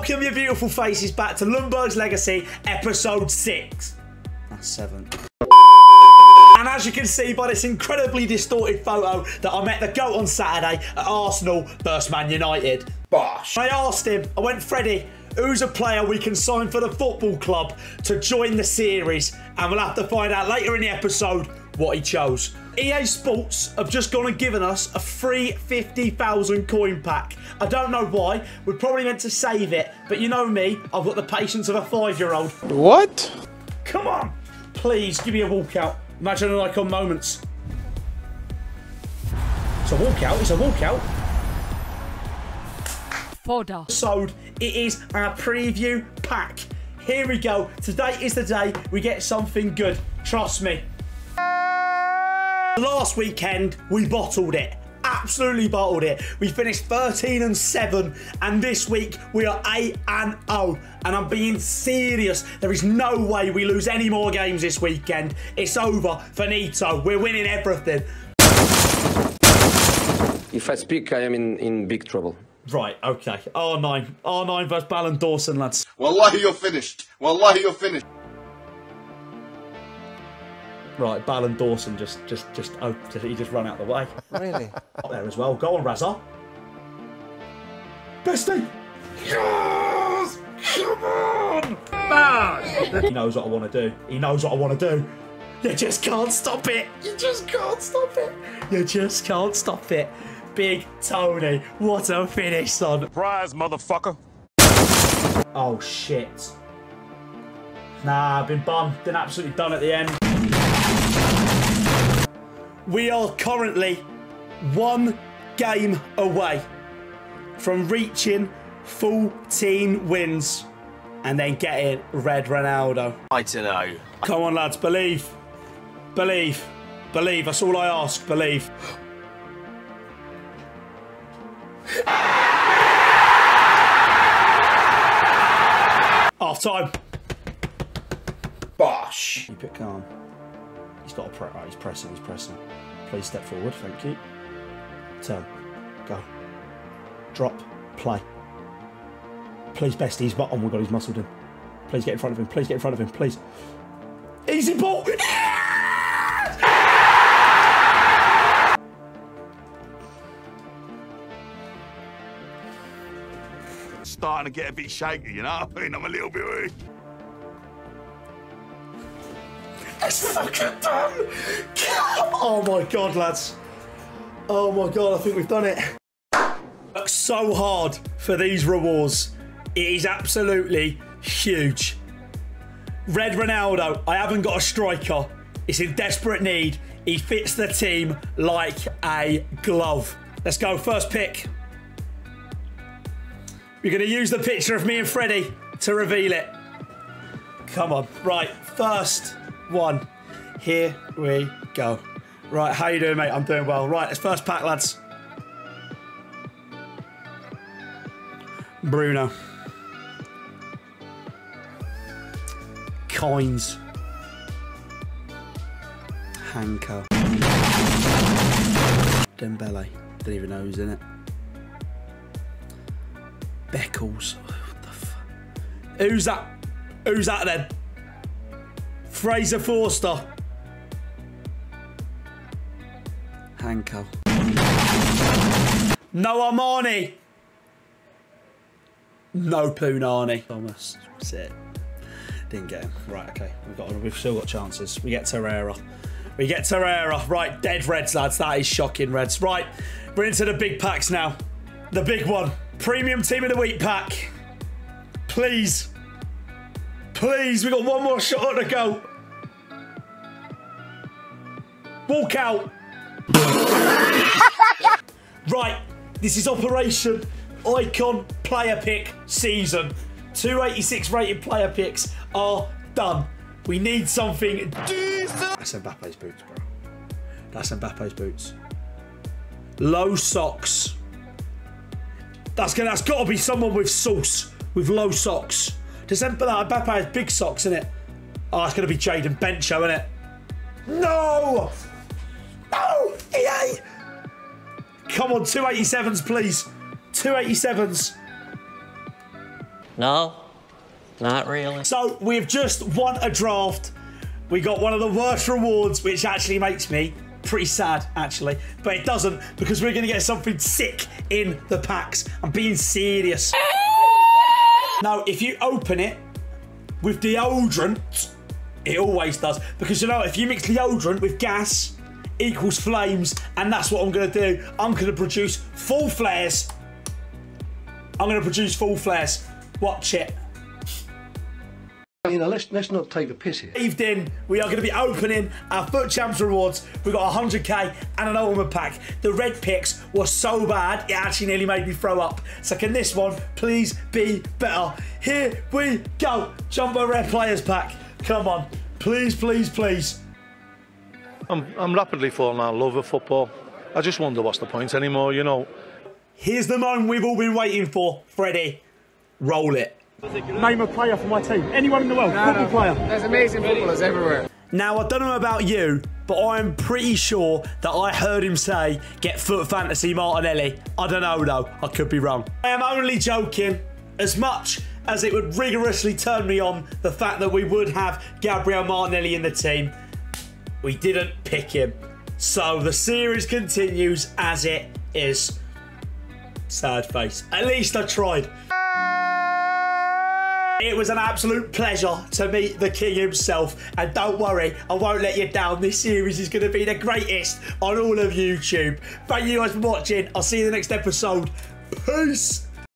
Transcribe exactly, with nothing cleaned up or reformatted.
welcome your beautiful faces back to Ljungberg's Legacy, episode six. That's seven. And as you can see by this incredibly distorted photo that I met the GOAT on Saturday at Arsenal versus Man United. Bosh. I asked him, I went, Freddie, who's a player we can sign for the football club to join the series? And we'll have to find out later in the episode what he chose. E A Sports have just gone and given us a free fifty thousand coin pack. I don't know why. We're probably meant to save it, but you know me, I've got the patience of a five-year-old. What? Come on. Please, give me a walkout. Imagine an icon moments. It's a walkout, it's a walkout. Fodder. So, it is our preview pack. Here we go. Today is the day we get something good. Trust me. Last weekend, we bottled it. Absolutely bottled it. We finished thirteen and seven, and this week we are eight and oh. And I'm being serious. There is no way we lose any more games this weekend. It's over. Finito. We're winning everything. If I speak, I am in, in big trouble. Right, okay. R nine. R nine versus Ballon Dawson, lads. Wallahi, you're finished. Wallahi, you're finished. Right, Ballon Dawson just, just, just, oh, he just ran out of the way. Really? Up there as well. Go on, Raza. Bestie! Yes! Come on! Bash! He knows what I want to do. He knows what I want to do. You just can't stop it. You just can't stop it. You just can't stop it. Big Tony, what a finish, son. Surprise, motherfucker. Oh, shit. Nah, I've been bummed. Been absolutely done at the end. We are currently one game away from reaching fourteen wins and then getting Red Ronaldo. I don't know. Come on, lads, believe. Believe. Believe. That's all I ask. Believe. Half time. Bosh. Keep it calm. He's got a press. Right, he's pressing, he's pressing. Please step forward, thank you. Turn. Go. Drop. Play. Please, bestie. He's, oh my god, he's muscled him. Please get in front of him. Please get in front of him. Please. Easy ball. Starting to get a bit shaky, you know? I mean, I'm a little bit worried. It's fucking done! Oh my god, lads. Oh my god, I think we've done it. Worked so hard for these rewards. It is absolutely huge. Red Ronaldo, I haven't got a striker. It's in desperate need. He fits the team like a glove. Let's go, first pick. We're going to use the picture of me and Freddie to reveal it. Come on. Right, first one. Here we go. Right, how you doing, mate? I'm doing well. Right, let's first pack, lads. Bruno. Coins. Hanko. Dembele. Didn't even know who's in it. Beckles. What the fuck? Who's that? Who's that then? Fraser Forster. Hanko. No Armani. No Poonani. Thomas. That's it. Didn't get him. Right, okay. We've got. We've still got chances. We get Torreira. We get Torreira. Right, dead Reds, lads. That is shocking, Reds. Right, we're into the big packs now. The big one. Premium Team of the Week pack. Please. Please, we got one more shot to go. Walk out. Right, this is Operation Icon Player Pick Season. two eighty-six rated player picks are done. We need something. That's Mbappe's boots, bro. That's Mbappe's boots. Low socks. That's gonna. That's got to be someone with sauce, with low socks. Does Mbappé has big socks, innit? Oh, it's going to be Jaden Bencho, innit? No! No! E A! Come on, two eighty-sevens, please. two eighty-sevens. No, not really. So we've just won a draft. We got one of the worst rewards, which actually makes me pretty sad, actually. But it doesn't, because we're going to get something sick in the packs. I'm being serious. Now, if you open it with deodorant, it always does. Because, you know, if you mix deodorant with gas, equals flames. And that's what I'm going to do. I'm going to produce full flares. I'm going to produce full flares. Watch it. You know, let's, let's not take the piss here. Evening, we are going to be opening our Foot Champs rewards. We've got one hundred K and an ultimate pack. The red picks were so bad, it actually nearly made me throw up. So can this one please be better? Here we go. Jumbo Rare Players Pack. Come on. Please, please, please. I'm, I'm rapidly falling out of love with football. I just wonder what's the point anymore, you know. Here's the moment we've all been waiting for. Freddie, roll it. Name a player for my team. Anyone in the world, no, football no. player. There's amazing footballers everywhere. Now, I don't know about you, but I'm pretty sure that I heard him say, get Foot Fantasy Martinelli. I don't know, though. I could be wrong. I am only joking. As much as it would rigorously turn me on, the fact that we would have Gabriel Martinelli in the team, we didn't pick him. So the series continues as it is. Sad face. At least I tried. It was an absolute pleasure to meet the king himself. And don't worry, I won't let you down. This series is going to be the greatest on all of YouTube. Thank you guys for watching. I'll see you in the next episode. Peace.